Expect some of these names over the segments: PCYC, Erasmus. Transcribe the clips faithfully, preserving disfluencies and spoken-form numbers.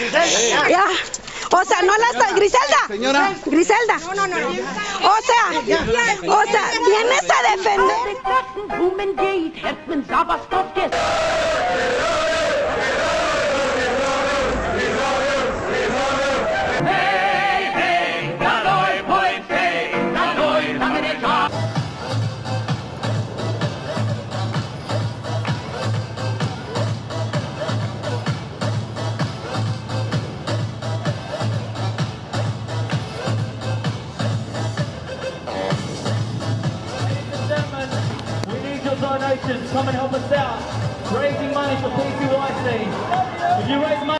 Griselda. Ya. O sea, no la está. Griselda. Señora. Griselda. No, no, no. O sea, o sea, vienes a defender. Donations, come and help us out, raising money for P C Y C. If you raise money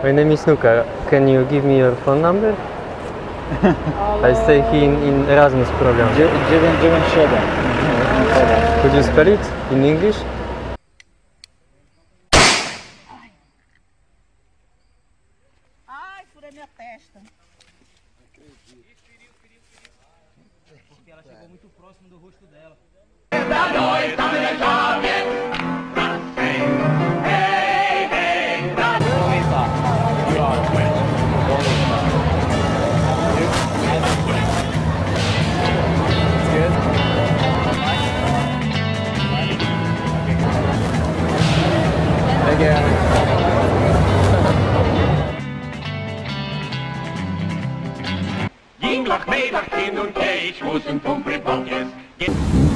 My name is Nuka. Can you give me your phone number? I stay here in Erasmus program. nine nine seven. Could you spell it in English? Ai, furei minha testa. Ela chegou muito próximo do rosto dela. Dienstagmiddag hin und her, ich muss ein Pumpe-Bock essen.